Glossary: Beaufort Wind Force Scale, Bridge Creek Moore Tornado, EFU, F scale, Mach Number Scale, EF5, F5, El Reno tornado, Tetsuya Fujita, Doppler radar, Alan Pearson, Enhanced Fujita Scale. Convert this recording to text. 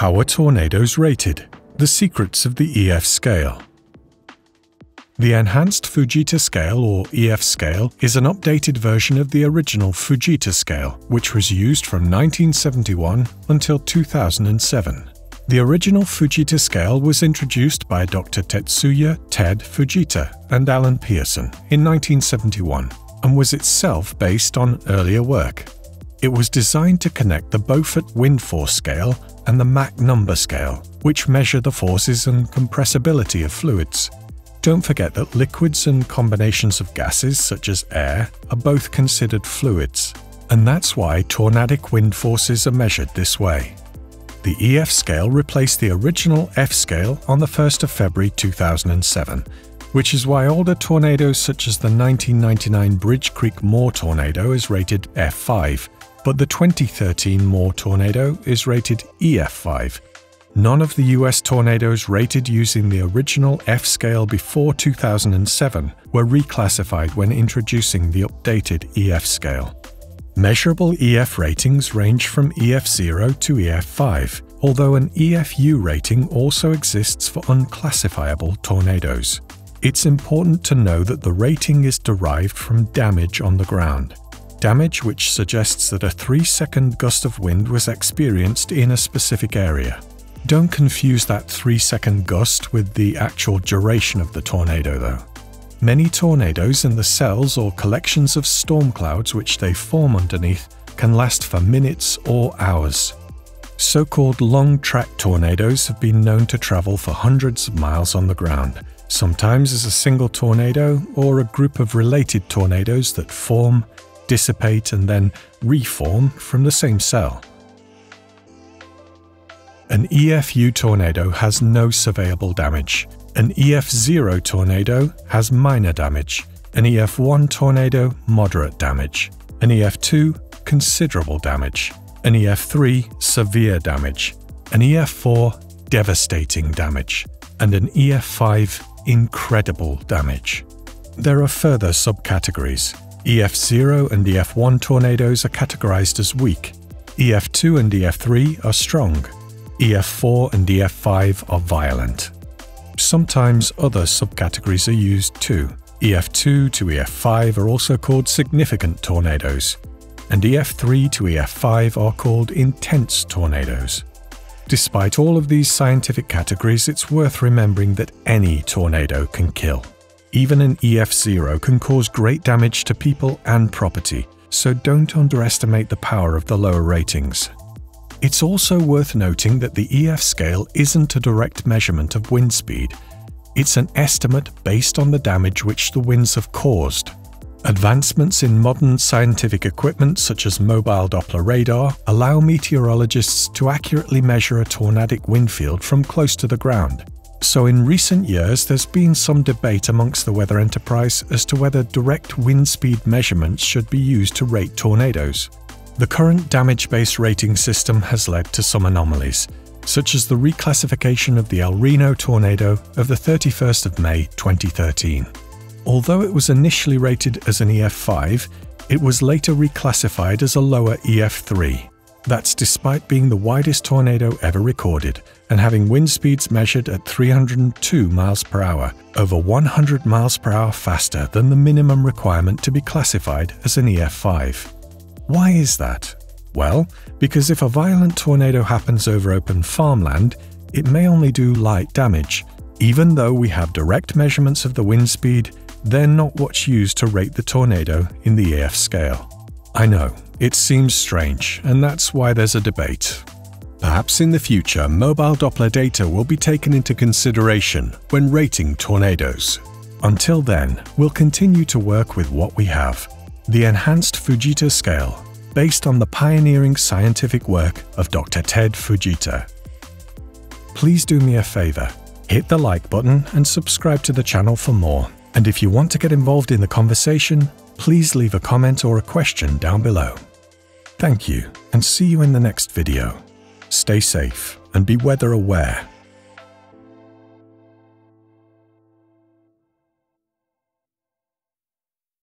How are tornadoes rated? The secrets of the EF scale. The Enhanced Fujita Scale, or EF scale, is an updated version of the original Fujita Scale, which was used from 1971 until 2007. The original Fujita Scale was introduced by Dr. Tetsuya "Ted" Fujita and Alan Pearson in 1971 and was itself based on earlier work. It was designed to connect the Beaufort Wind Force Scale and the Mach Number Scale, which measure the forces and compressibility of fluids. Don't forget that liquids and combinations of gases, such as air, are both considered fluids, and that's why tornadic wind forces are measured this way. The EF scale replaced the original F scale on the 1st of February 2007, which is why older tornadoes such as the 1999 Bridge Creek Moore tornado is rated F5, but the 2013 Moore tornado is rated EF5. None of the US tornadoes rated using the original F scale before 2007 were reclassified when introducing the updated EF scale. Measurable EF ratings range from EF0 to EF5, although an EFU rating also exists for unclassifiable tornadoes. It's important to know that the rating is derived from damage on the ground. Damage which suggests that a 3-second gust of wind was experienced in a specific area. Don't confuse that 3-second gust with the actual duration of the tornado, though. Many tornadoes and the cells or collections of storm clouds which they form underneath can last for minutes or hours. So-called long-track tornadoes have been known to travel for hundreds of miles on the ground, sometimes as a single tornado or a group of related tornadoes that form, dissipate, and then reform from the same cell. An EFU tornado has no surveyable damage. An EF0 tornado has minor damage. An EF1 tornado, moderate damage. An EF2, considerable damage. An EF3, severe damage. An EF4, devastating damage. And an EF5, incredible damage. There are further subcategories. EF0 and EF1 tornadoes are categorized as weak. EF2 and EF3 are strong. EF4 and EF5 are violent. Sometimes other subcategories are used too. EF2 to EF5 are also called significant tornadoes, and EF3 to EF5 are called intense tornadoes. Despite all of these scientific categories, it's worth remembering that any tornado can kill. Even an EF0 can cause great damage to people and property, so don't underestimate the power of the lower ratings. It's also worth noting that the EF scale isn't a direct measurement of wind speed. It's an estimate based on the damage which the winds have caused. Advancements in modern scientific equipment such as mobile Doppler radar allow meteorologists to accurately measure a tornadic wind field from close to the ground. So in recent years, there's been some debate amongst the weather enterprise as to whether direct wind speed measurements should be used to rate tornadoes. The current damage-based rating system has led to some anomalies, such as the reclassification of the El Reno tornado of the 31st of May 2013. Although it was initially rated as an EF5, it was later reclassified as a lower EF3. That's despite being the widest tornado ever recorded and having wind speeds measured at 302 miles per hour, over 100 miles per hour faster than the minimum requirement to be classified as an EF5. Why is that? Well, because if a violent tornado happens over open farmland, it may only do light damage. Even though we have direct measurements of the wind speed, they're not what's used to rate the tornado in the EF scale. I know, it seems strange, and that's why there's a debate. Perhaps in the future, mobile Doppler data will be taken into consideration when rating tornadoes. Until then, we'll continue to work with what we have. The Enhanced Fujita Scale, based on the pioneering scientific work of Dr. Ted Fujita. Please do me a favor, hit the like button and subscribe to the channel for more. And if you want to get involved in the conversation, please leave a comment or a question down below. Thank you, and see you in the next video. Stay safe and be weather aware.